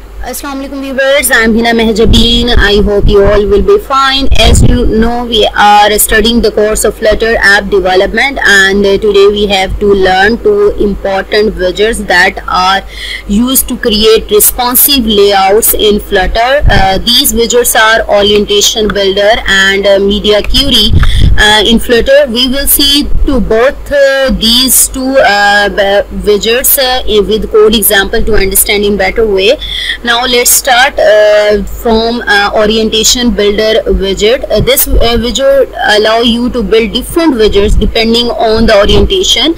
Assalamu alaikum viewers, I am Hina Mehjabeen. I hope you all will be fine. As you know, we are studying the course of Flutter app development, and today we have to learn two important widgets that are used to create responsive layouts in Flutter. These widgets are Orientation Builder and Media Query. In Flutter, we will see to both these two widgets with code example to understand in better way. Now let's start from Orientation Builder widget. This widget allow you to build different widgets depending on the orientation.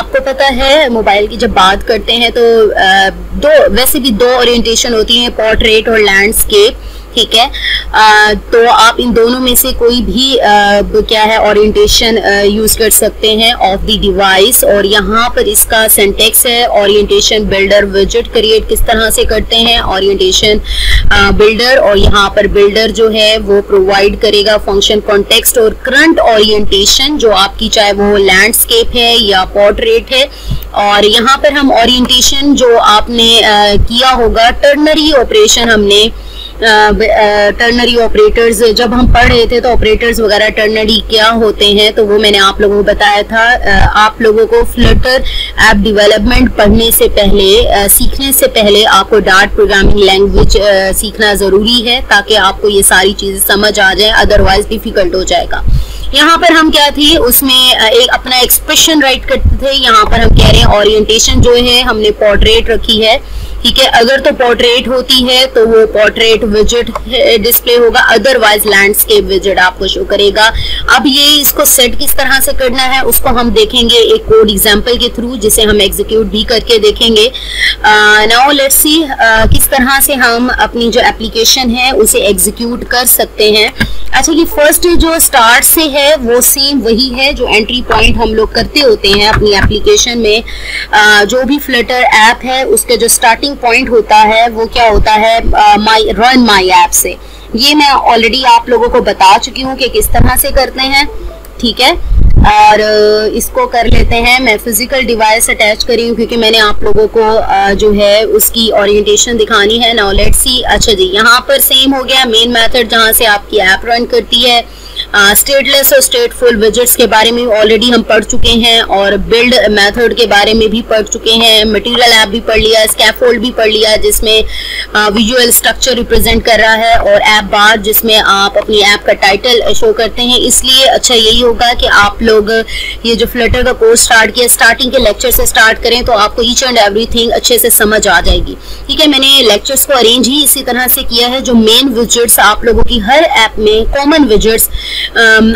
आपको पता है mobile की जब बात करते हैं तो वैसे भी दो ओरिएंटेशन होती हैं, पोर्ट्रेट और लैंडस्केप. ठीक है, तो आप इन दोनों में से कोई भी क्या है ओरिएंटेशन यूज कर सकते हैं ऑफ द डिवाइस. और यहाँ पर इसका सिंटेक्स है ओरिएंटेशन बिल्डर विजेट क्रिएट किस तरह से करते हैं, ओरिएंटेशन बिल्डर. और यहाँ पर बिल्डर जो है वो प्रोवाइड करेगा फंक्शन कॉन्टेक्स्ट और करंट ओरिएंटेशन जो आपकी, चाहे वो लैंडस्केप है या पोर्ट्रेट है. और यहाँ पर हम ओरिएंटेशन जो आपने किया होगा, टर्नरी ऑपरेशन हमने टर्नरी ऑपरेटर्स जब हम पढ़ रहे थे तो ऑपरेटर्स वगैरह टर्नरी क्या होते हैं तो वो मैंने आप लोगों को बताया था. आप लोगों को फ्लटर ऐप डेवलपमेंट पढ़ने से पहले सीखने से पहले आपको डार्ट प्रोग्रामिंग लैंग्वेज सीखना ज़रूरी है ताकि आपको ये सारी चीज़ें समझ आ जाए, अदरवाइज डिफ़िकल्ट हो जाएगा. यहाँ पर हम क्या थे उसमें एक अपना एक्सप्रेशन राइट करते थे. यहाँ पर हम कह रहे हैं ओरिएंटेशन जो है हमने पोर्ट्रेट रखी है. ठीक है, अगर तो पोर्ट्रेट होती है तो वो पोर्ट्रेट विजेट डिस्प्ले होगा, अदरवाइज लैंडस्केप विजेट आपको शो करेगा. अब ये इसको सेट किस तरह से करना है उसको हम देखेंगे एक कोड एग्जांपल के थ्रू, जिसे हम एग्जीक्यूट भी करके देखेंगे. नाउ लेट्स सी किस तरह से हम अपनी जो एप्लीकेशन है उसे एग्जीक्यूट कर सकते हैं. अच्छा, ये फर्स्ट जो स्टार्ट से है वो सेम वही है जो एंट्री पॉइंट हम लोग करते होते हैं अपनी एप्लीकेशन में. जो भी फ्लटर ऐप है उसके जो स्टार्टिंग पॉइंट होता है वो क्या होता है, रन माई ऐप से. ये मैं ऑलरेडी आप लोगों को बता चुकी हूँ कि किस तरह से करते हैं. ठीक है, और इसको कर लेते हैं. मैं फिजिकल डिवाइस अटैच करी हूँ क्योंकि मैंने आप लोगों को जो है उसकी ओरिएंटेशन दिखानी है. Now let's see. अच्छा जी, यहाँ पर सेम हो गया मेन मेथड जहाँ से आपकी ऐप रन करती है. स्टेटलेस और स्टेटफुल विजेट्स के बारे में ऑलरेडी हम पढ़ चुके हैं और बिल्ड मेथड के बारे में भी पढ़ चुके हैं. मटेरियल ऐप भी पढ़ लिया, स्कैफोल्ड भी पढ़ लिया जिसमें विजुअल स्ट्रक्चर रिप्रेजेंट कर रहा है, और ऐप बार जिसमें आप अपनी ऐप का टाइटल शो करते हैं. इसलिए अच्छा यही होगा कि आप लोग ये जो फ्लटर का कोर्स स्टार्ट किया स्टार्टिंग के लेक्चर से स्टार्ट करें तो आपको ईच एंड एवरीथिंग अच्छे से समझ आ जाएगी. ठीक है, मैंने लेक्चर्स को अरेंज ही इसी तरह से किया है. जो मेन विजेट्स आप लोगों की हर ऐप में, कॉमन विजेट्स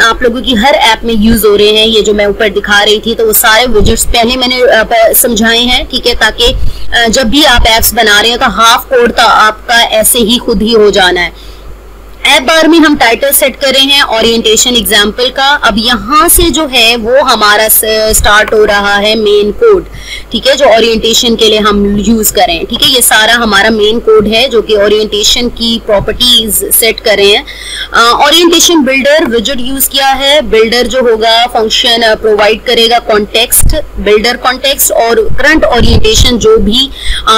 आप लोगों की हर ऐप में यूज हो रहे हैं, ये जो मैं ऊपर दिखा रही थी, तो वो सारे विजेट्स पहले मैंने समझाए हैं. ठीक है, ताकि जब भी आप ऐप्स बना रहे हैं तो हाफ कोड तो आपका ऐसे ही खुद ही हो जाना है. ऐप बार में हम टाइटल सेट कर रहे हैं ओरिएंटेशन एग्जाम्पल का. अब यहाँ से जो है वो हमारा स्टार्ट हो रहा है मेन कोड. ठीक है, जो ओरिएंटेशन के लिए हम यूज कर रहे हैं. ठीक है, ये सारा हमारा मेन कोड है जो कि ओरिएंटेशन की प्रॉपर्टीज सेट कर रहे हैं. ओरिएंटेशन बिल्डर विजेट यूज किया है. बिल्डर जो होगा फंक्शन प्रोवाइड करेगा कॉन्टेक्स्ट, बिल्डर कॉन्टेक्स्ट, और करंट ओरिएंटेशन जो भी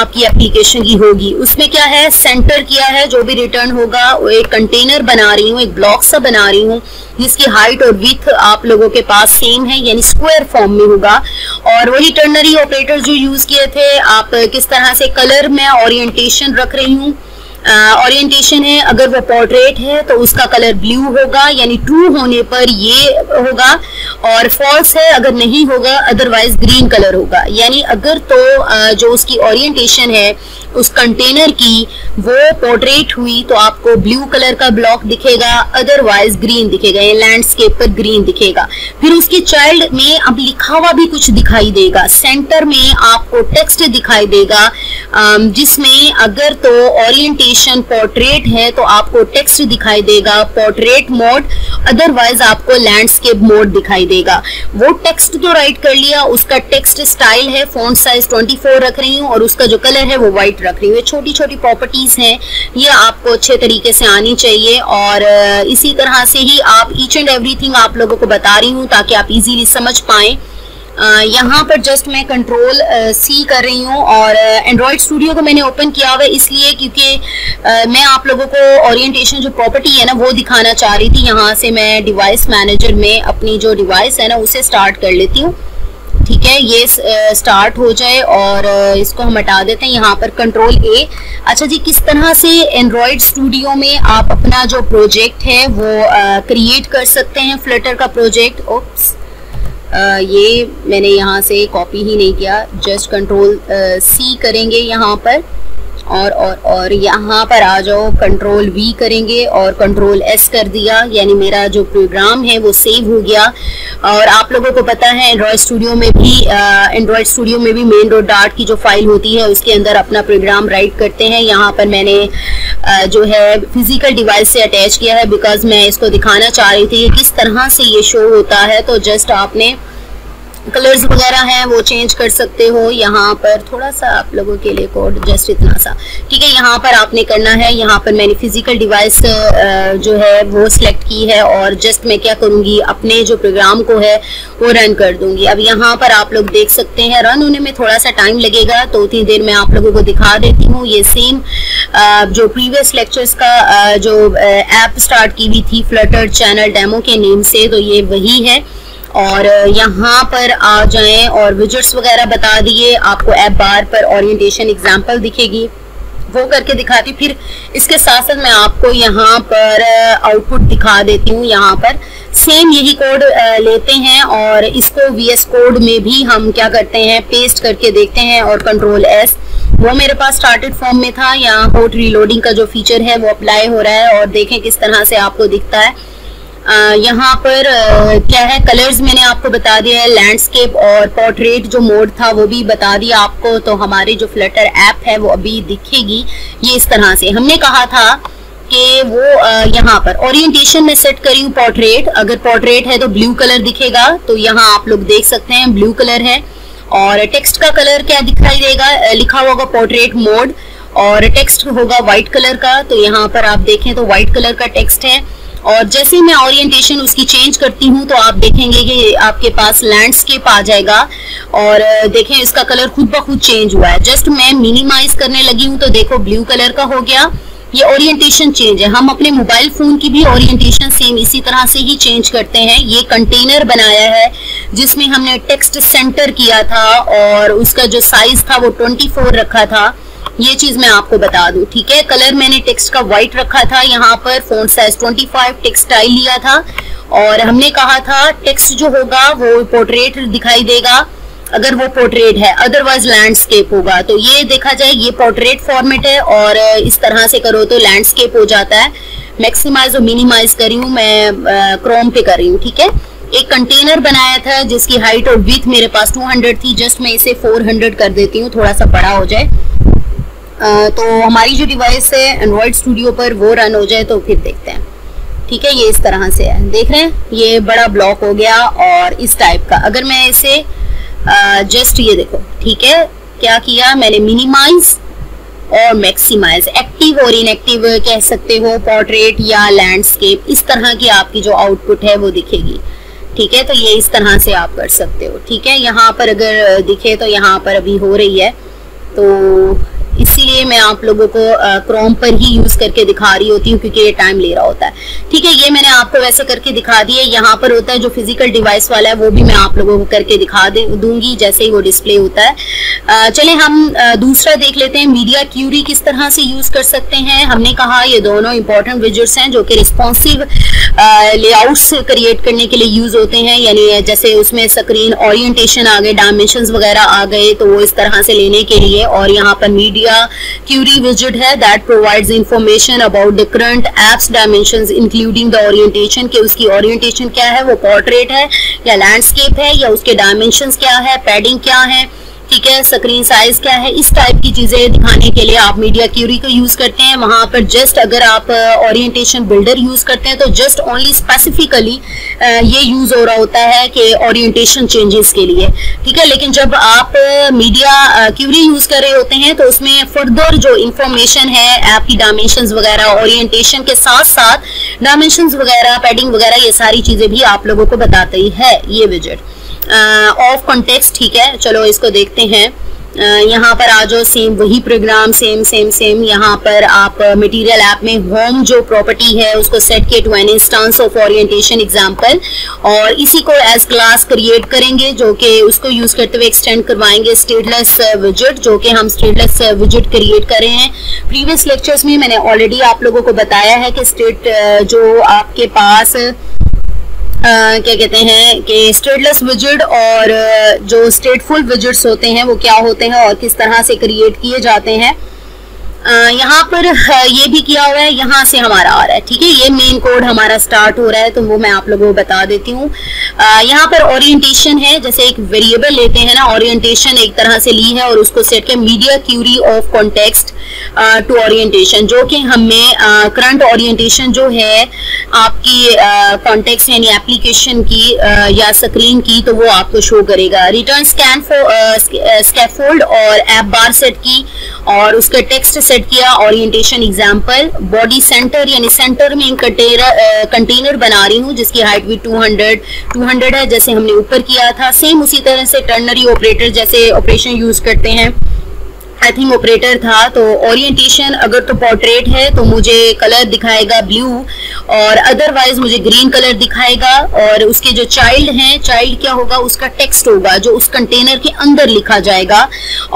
आपकी एप्लीकेशन की होगी उसमें क्या है सेंटर किया है. जो भी रिटर्न होगा एक कंटेनर बना रही हूँ, एक ब्लॉक सा बना रही हूँ जिसकी हाइट और विड्थ आप लोगों के पास सेम है, यानी स्क्वायर फॉर्म में होगा. और वही टर्नरी ऑपरेटर जो यूज किए थे आप किस तरह से, कलर में ओरिएंटेशन रख रही हूँ. ओरिएंटेशन है अगर वो पोर्ट्रेट है तो उसका कलर ब्लू होगा, यानी ट्रू होने पर ये होगा, और फॉल्स है अगर नहीं होगा अदरवाइज ग्रीन कलर होगा. यानी अगर तो जो उसकी ओरिएंटेशन है उस कंटेनर की वो पोर्ट्रेट हुई तो आपको ब्लू कलर का ब्लॉक दिखेगा, अदरवाइज ग्रीन दिखेगा, या लैंडस्केप पर ग्रीन दिखेगा. फिर उसके चाइल्ड में अब लिखा हुआ भी कुछ दिखाई देगा, सेंटर में आपको टेक्स्ट दिखाई देगा जिसमें अगर तो ओरिएंटेशन पोर्ट्रेट है तो आपको टेक्स्ट दिखाई देगा पोर्ट्रेट मोड, अदरवाइज आपको लैंडस्केप मोड दिखाई देगा. वो टेक्स्ट तो राइट कर लिया, उसका टेक्स्ट स्टाइल है फॉन्ट साइज 24 रख रही हूँ और उसका जो कलर है वो व्हाइट रख रही हूँ. छोटी छोटी प्रॉपर्टीज हैं, ये आपको अच्छे तरीके से आनी चाहिए. और इसी तरह से ही आप ईच एंड एवरीथिंग आप लोगों को बता रही हूँ ताकि आप इजीली समझ पाएं. यहाँ पर जस्ट मैं कंट्रोल सी कर रही हूँ और एंड्रॉयड स्टूडियो को मैंने ओपन किया हुआ इसलिए क्योंकि मैं आप लोगों को ओरिएंटेशन जो प्रॉपर्टी है ना वो दिखाना चाह रही थी। यहाँ से मैं डिवाइस मैनेजर में अपनी जो डिवाइस है ना उसे स्टार्ट कर लेती हूँ। ठीक है, ये स्टार्ट हो जाए और इसको हम हटा देते हैं। यहाँ पर कंट्रोल ए। अच्छा जी, किस तरह से एंड्रॉयड स्टूडियो में आप अपना जो प्रोजेक्ट है वो क्रिएट कर सकते हैं। फ्लटर का प्रोजेक्ट, ओप्स ये मैंने यहाँ से कॉपी ही नहीं किया, जस्ट कंट्रोल सी करेंगे यहाँ पर और यहाँ पर आ जाओ, कंट्रोल वी करेंगे और कंट्रोल एस कर दिया, यानी मेरा जो प्रोग्राम है वो सेव हो गया। और आप लोगों को पता है एंड्रॉयड स्टूडियो में भी मेन डॉट डार्ट की जो फाइल होती है उसके अंदर अपना प्रोग्राम राइट करते हैं। यहाँ पर मैंने जो है फिजिकल डिवाइस से अटैच किया है बिकॉज मैं इसको दिखाना चाह रही थी कि किस तरह से ये शो होता है। तो जस्ट आपने कलर्स वगैरह हैं वो चेंज कर सकते हो। यहाँ पर थोड़ा सा आप लोगों के लिए कोड जस्ट इतना सा, ठीक है, यहाँ पर आपने करना है। यहाँ पर मैंने फिजिकल डिवाइस जो है वो सिलेक्ट की है और जस्ट मैं क्या करूँगी, अपने जो प्रोग्राम को है वो रन कर दूँगी। अब यहाँ पर आप लोग देख सकते हैं रन होने में थोड़ा सा टाइम लगेगा, तो उतनी देर में आप लोगों को दिखा देती हूँ। ये सेम जो प्रीवियस लेक्चर्स का जो ऐप स्टार्ट की हुई थी फ्लटर चैनल डेमो के नेम से, तो ये वही है। और यहाँ पर आ जाएं और विजेट्स वगैरह बता दिए आपको। ऐप बार पर ओरिएंटेशन एग्जांपल दिखेगी, वो करके दिखाती। फिर इसके साथ साथ मैं आपको यहाँ पर आउटपुट दिखा देती हूँ। यहाँ पर सेम यही कोड लेते हैं और इसको वीएस कोड में भी हम क्या करते हैं, पेस्ट करके देखते हैं और कंट्रोल एस। वो मेरे पास स्टार्टेड फॉर्म में था, यहाँ कोड रीलोडिंग का जो फीचर है वो अप्लाई हो रहा है और देखें किस तरह से आपको दिखता है। यहाँ पर क्या है, कलर्स मैंने आपको बता दिया है, लैंडस्केप और पोर्ट्रेट जो मोड था वो भी बता दिया आपको। तो हमारी जो फ्लटर ऐप है वो अभी दिखेगी ये इस तरह से। हमने कहा था कि वो यहाँ पर ओरिएंटेशन में सेट करी हूँ पोर्ट्रेट, अगर पोर्ट्रेट है तो ब्लू कलर दिखेगा, तो यहाँ आप लोग देख सकते हैं ब्लू कलर है। और टेक्स्ट का कलर क्या दिखाई देगा, लिखा होगा पोर्ट्रेट मोड और टेक्स्ट होगा वाइट कलर का, तो यहाँ पर आप देखें तो वाइट कलर का टेक्स्ट है। और जैसे ही मैं ओरिएंटेशन उसकी चेंज करती हूँ तो आप देखेंगे कि आपके पास लैंडस्केप आ जाएगा और देखें इसका कलर खुद ब खुद चेंज हुआ है। जस्ट मैं मिनिमाइज करने लगी हूँ तो देखो ब्लू कलर का हो गया। ये ओरिएंटेशन चेंज है। हम अपने मोबाइल फोन की भी ओरिएंटेशन सेम इसी तरह से ही चेंज करते हैं। ये कंटेनर बनाया है जिसमें हमने टेक्स्ट सेंटर किया था और उसका जो साइज था वो 24 रखा था, ये चीज मैं आपको बता दूं। ठीक है, कलर मैंने टेक्स्ट का व्हाइट रखा था, यहाँ पर फ़ॉन्ट साइज 25 टेक्सटाइल लिया था और हमने कहा था टेक्स्ट जो होगा वो पोर्ट्रेट दिखाई देगा अगर वो पोर्ट्रेट है, अदरवाइज लैंडस्केप होगा। तो ये देखा जाए ये पोर्ट्रेट फॉर्मेट है और इस तरह से करो तो लैंडस्केप हो जाता है। मैक्सिमाइज और मिनिमाइज कर रही हूँ मैं, क्रोम पे कर रही हूँ। ठीक है, एक कंटेनर बनाया था जिसकी हाइट और विड्थ मेरे पास 200 थी, जस्ट मैं इसे 400 कर देती हूँ, थोड़ा सा बड़ा हो जाए। तो हमारी जो डिवाइस है एंड्रॉयड स्टूडियो पर वो रन हो जाए तो फिर देखते हैं। ठीक है, ये इस तरह से है, देख रहे हैं ये बड़ा ब्लॉक हो गया और इस टाइप का। अगर मैं इसे जस्ट ये देखो, ठीक है, क्या किया मैंने, मिनिमाइज और मैक्सिमाइज, एक्टिव और इनएक्टिव कह सकते हो, पोर्ट्रेट या लैंडस्केप, इस तरह की आपकी जो आउटपुट है वो दिखेगी। ठीक है, तो ये इस तरह से आप कर सकते हो। ठीक है, यहाँ पर अगर दिखे तो यहाँ पर अभी हो रही है, तो इसीलिए मैं आप लोगों को क्रोम पर ही यूज करके दिखा रही होती हूँ क्योंकि ये टाइम ले रहा होता है। ठीक है, ये मैंने आपको वैसे करके दिखा दिए। यहाँ पर होता है जो फिजिकल डिवाइस वाला है वो भी मैं आप लोगों को करके दिखा दूंगी जैसे ही वो डिस्प्ले होता है। चले हम दूसरा देख लेते हैं, MediaQuery किस तरह से यूज कर सकते हैं। हमने कहा ये दोनों इंपॉर्टेंट विजेट्स हैं जो कि रिस्पॉन्सिव लेआउट्स क्रिएट करने के लिए यूज होते हैं, यानी जैसे उसमें स्क्रीन ओरिएंटेशन आ गए, डायमेंशंस वगैरह आ गए, तो वो इस तरह से लेने के लिए। और यहाँ पर MediaQuery विजेट है that provides information about the current apps dimensions including the orientation, कि उसकी ओरिएंटेशन क्या है, वो पोर्ट्रेट है या लैंडस्केप है, या उसके डायमेंशंस क्या है, पैडिंग क्या है, ठीक है, स्क्रीन साइज क्या है, इस टाइप की चीजें दिखाने के लिए आप MediaQuery को यूज करते हैं। वहां पर जस्ट अगर आप ओरिएंटेशन बिल्डर यूज करते हैं तो जस्ट ओनली स्पेसिफिकली ये यूज हो रहा होता है कि ओरिएंटेशन चेंजेस के लिए। ठीक है, लेकिन जब आप MediaQuery यूज कर रहे होते हैं तो उसमें फर्दर जो इंफॉर्मेशन है ऐप की, डायमेंशंस वगैरह, ओरिएंटेशन के साथ साथ डायमेंशंस वगैरह, पैडिंग वगैरह, ये सारी चीजें भी आप लोगों को बताती है ये विजेट। ऑफ कॉन्टेक्स्ट, ठीक है। चलो इसको देखते हैं। यहाँ पर आ जाओ, सेम वही प्रोग्राम, सेम सेम सेम। यहाँ पर आप मटेरियल ऐप में होम जो प्रॉपर्टी है उसको सेट किए to an instance of orientation example, और इसी को एज क्लास क्रिएट करेंगे जो कि उसको यूज करते हुए एक्सटेंड करवाएंगे स्टेटलेस विजिट, जो कि हम स्टेटलेस विजिट क्रिएट कर रहे हैं। प्रीवियस लेक्चर्स में मैंने ऑलरेडी आप लोगों को बताया है कि स्टेट जो आपके पास क्या कहते हैं कि स्टेटलेस विजिट और जो स्टेटफुल विजिट्स होते हैं वो क्या होते हैं और किस तरह से क्रिएट किए जाते हैं। यहाँ पर ये भी किया हुआ है, यहाँ से हमारा आ रहा है, ठीक है। ये मेन कोड हमारा स्टार्ट हो रहा है तो वो मैं आप लोगों को बता देती हूँ। यहाँ पर ओरिएंटेशन है, जैसे एक वेरिएबल लेते हैं ना, ओरिएंटेशन एक तरह से ली है और उसको सेट किया media query of context to orientation, जो कि हमें करंट ओरिएंटेशन जो है आपकी कॉन्टेक्स्ट यानी एप्लीकेशन की या स्क्रीन की, तो वो आपको शो करेगा। रिटर्न स्कैन स्कैफोल्ड और ऐप बार सेट की और उसका टेक्स्ट सेट किया ओरिएंटेशन एग्जांपल। बॉडी सेंटर यानी सेंटर में कंटेनर बना रही हूँ जिसकी हाइट भी 200 है जैसे हमने ऊपर किया था। सेम उसी तरह से टर्नरी ऑपरेटर जैसे ऑपरेशन यूज करते हैं, आई थिंक ऑपरेटर था। तो ओरिएंटेशन अगर तो पोर्ट्रेट है तो मुझे कलर दिखाएगा ब्लू और अदरवाइज मुझे ग्रीन कलर दिखाएगा, और उसके जो चाइल्ड हैं, चाइल्ड क्या होगा, उसका टेक्स्ट होगा जो उस कंटेनर के अंदर लिखा जाएगा।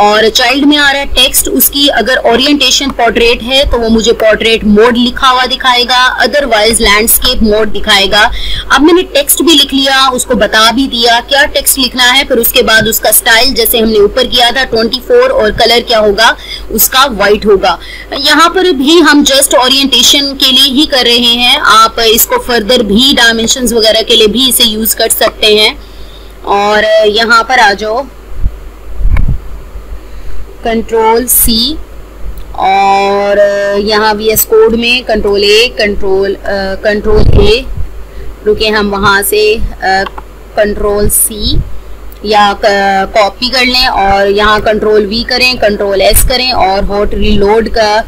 और चाइल्ड में आ रहा है टेक्स्ट, उसकी अगर ओरिएंटेशन पोर्ट्रेट है तो वो मुझे पोर्ट्रेट मोड लिखा हुआ दिखाएगा, अदरवाइज लैंडस्केप मोड दिखाएगा। अब मैंने टेक्स्ट भी लिख लिया, उसको बता भी दिया क्या टेक्स्ट लिखना है, फिर उसके बाद उसका स्टाइल जैसे हमने ऊपर किया था 24 और कलर होगा उसका व्हाइट होगा। यहाँ पर भी हम जस्ट ओरिएंटेशन के लिए ही कर रहे हैं, आप इसको फर्दर भी डायमेंशंस वगैरह के लिए भी इसे यूज कर सकते हैं। और यहाँ पर आ जाओ, कंट्रोल सी, और यहाँ VS कोड में कंट्रोल ए, कंट्रोल ए, रुके हम वहां से कंट्रोल सी या कॉपी कर लें और यहाँ कंट्रोल वी करें, कंट्रोल एस करें और हॉट रीलोड का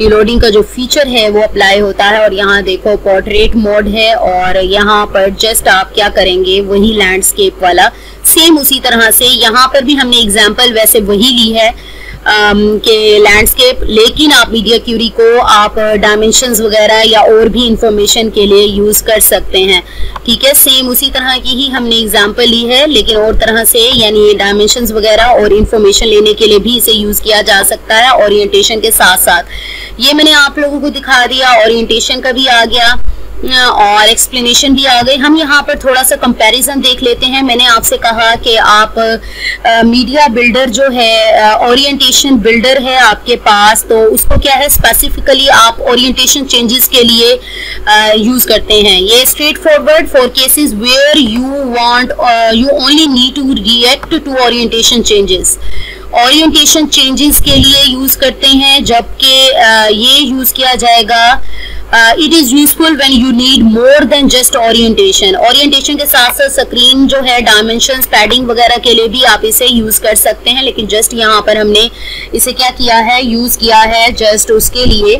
रीलोडिंग का जो फीचर है वो अप्लाई होता है। और यहाँ देखो पोर्ट्रेट मोड है और यहाँ पर जस्ट आप क्या करेंगे, वही लैंडस्केप वाला सेम उसी तरह से। यहाँ पर भी हमने एग्जांपल वैसे वही ली है के लैंडस्केप, लेकिन आप मीडिया क्यूरी को आप डायमेंशंस वगैरह या और भी इंफॉर्मेशन के लिए यूज कर सकते हैं, ठीक है। सेम उसी तरह की ही हमने एग्जांपल ली है लेकिन और तरह से, यानी डायमेंशंस वगैरह और इंफॉर्मेशन लेने के लिए भी इसे यूज किया जा सकता है ओरिएंटेशन के साथ साथ। ये मैंने आप लोगों को दिखा दिया, ओरिएंटेशन का भी आ गया और एक्सप्लेनेशन भी आ गई। हम यहाँ पर थोड़ा सा कंपैरिजन देख लेते हैं। मैंने आपसे कहा कि आप मीडिया बिल्डर जो है, ओरिएंटेशन बिल्डर है आपके पास, तो उसको क्या है स्पेसिफिकली आप ओरिएंटेशन चेंजेस के लिए यूज करते हैं। ये straightforward for cases where you only need to react to orientation changes, orientation changes के लिए यूज करते हैं। जबकि ये यूज किया जाएगा, it is useful when you need more than just orientation. Orientation के साथ साथ स्क्रीन जो है, डायमेंशंस, पैडिंग वगैरह के लिए भी आप इसे यूज कर सकते हैं, लेकिन जस्ट यहाँ पर हमने इसे क्या किया है, यूज किया है जस्ट उसके लिए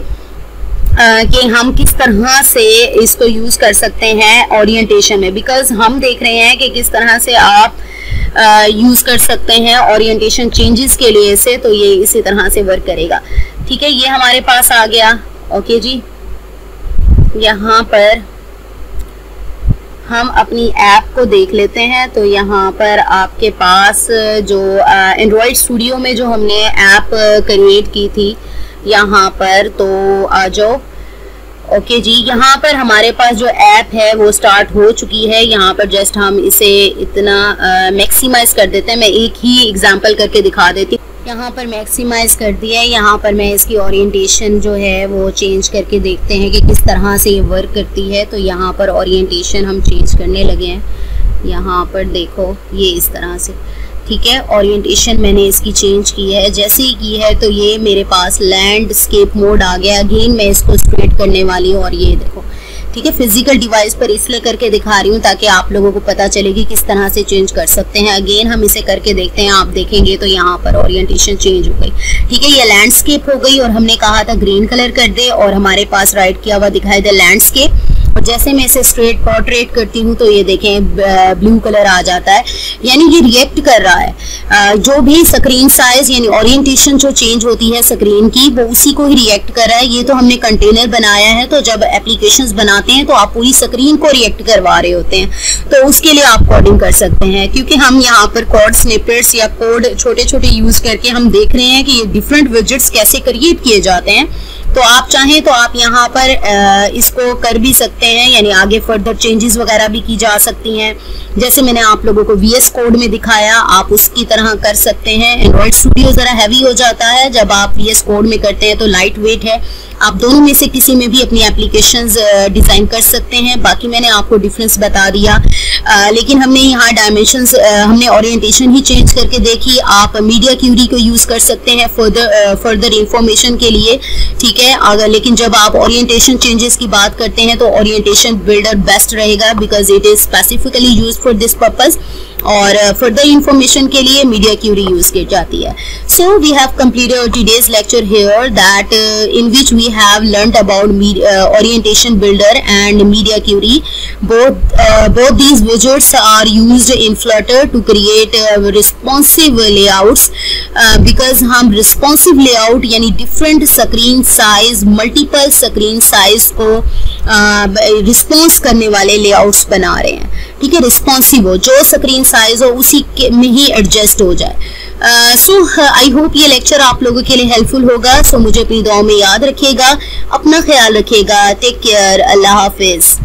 कि हम किस तरह से इसको यूज कर सकते हैं ओरिएंटेशन में, बिकॉज हम देख रहे हैं कि किस तरह से आप यूज कर सकते हैं ओरिएंटेशन चेंजेस के लिए से, तो ये इसी तरह से वर्क करेगा, ठीक है। ये हमारे पास आ गया, ओके जी। यहाँ पर हम अपनी ऐप को देख लेते हैं। तो यहाँ पर आपके पास जो एंड्रॉयड स्टूडियो में जो हमने ऐप क्रिएट की थी, यहाँ पर तो आ जाओ, ओके जी। यहाँ पर हमारे पास जो ऐप है वो स्टार्ट हो चुकी है। यहाँ पर जस्ट हम इसे इतना मैक्सिमाइज कर देते हैं, मैं एक ही एग्जांपल करके दिखा देती हूँ। यहाँ पर मैक्सिमाइज कर दिया है। यहाँ पर मैं इसकी ओरिएंटेशन जो है वो चेंज करके देखते हैं कि किस तरह से ये वर्क करती है। तो यहाँ पर ओरिएंटेशन हम चेंज करने लगे हैं, यहाँ पर देखो ये इस तरह से, ठीक है। ओरिएंटेशन मैंने इसकी चेंज की है, जैसे ही की है तो ये मेरे पास लैंडस्केप मोड आ गया। अगेन मैं इसको स्ट्रेट करने वाली हूँ और ये देखो, ठीक है। फिजिकल डिवाइस पर इसलिए करके दिखा रही हूँ ताकि आप लोगों को पता चले कि किस तरह से चेंज कर सकते हैं। अगेन हम इसे करके देखते हैं, आप देखेंगे तो यहाँ पर ओरिएंटेशन चेंज हो गई, ठीक है। ये लैंडस्केप हो गई और हमने कहा था ग्रीन कलर कर दे और हमारे पास राइट किया हुआ दिखाई दे लैंडस्केप, और जैसे मैं इसे स्ट्रेट पोर्ट्रेट करती हूँ तो ये देखें ब्लू कलर आ जाता है, यानी ये रिएक्ट कर रहा है। जो भी स्क्रीन साइज यानी ओरिएंटेशन जो चेंज होती है स्क्रीन की, वो उसी को ही रिएक्ट कर रहा है। ये तो हमने कंटेनर बनाया है, तो जब एप्लीकेशंस बनाते हैं तो आप पूरी स्क्रीन को रिएक्ट करवा रहे होते हैं, तो उसके लिए आप कोडिंग कर सकते हैं। क्योंकि हम यहाँ पर कोड स्निपेट्स या कोड छोटे छोटे यूज करके हम देख रहे हैं कि ये डिफरेंट विजेट्स कैसे क्रिएट किए जाते हैं, तो आप चाहें तो आप यहाँ पर इसको कर भी सकते हैं, यानी आगे फर्दर चेंजेस वगैरह भी की जा सकती हैं। जैसे मैंने आप लोगों को VS कोड में दिखाया, आप उसकी तरह कर सकते हैं। एंड्रॉइड स्टूडियो ज़रा हैवी हो जाता है, जब आप VS कोड में करते हैं तो लाइट वेट है। आप दोनों में से किसी में भी अपनी एप्लीकेशंस डिज़ाइन कर सकते हैं। बाकी मैंने आपको डिफरेंस बता दिया, लेकिन हमने यहाँ डायमेंशंस, हमने ओरिएंटेशन ही चेंज करके देखी। आप MediaQuery को यूज़ कर सकते हैं फर्दर इंफॉर्मेशन के लिए, ठीक है। अगर लेकिन जब आप ओरिएंटेशन चेंजेस की बात करते हैं तो ओरिएंटेशन बिल्डर बेस्ट रहेगा, because it is specifically use for this purpose. और फर्दर इंफॉर्मेशन के लिए MediaQuery यूज की जाती है। So we have completed today's lecture here, that in which we have learnt about orientation builder and MediaQuery. Both these widgets are used in Flutter to create responsive layouts, because हम responsive layout यानी different screen size, multiple screen size को response करने वाले layouts बना रहे हैं, ठीक है। रिस्पॉन्सिव हो, जो स्क्रीन साइज हो उसी के में ही एडजस्ट हो जाए। सो आई होप ये लेक्चर आप लोगों के लिए हेल्पफुल होगा। सो मुझे अपनी दुआओं में याद रखिएगा, अपना ख्याल रखिएगा। टेक केयर, अल्लाह हाफिज।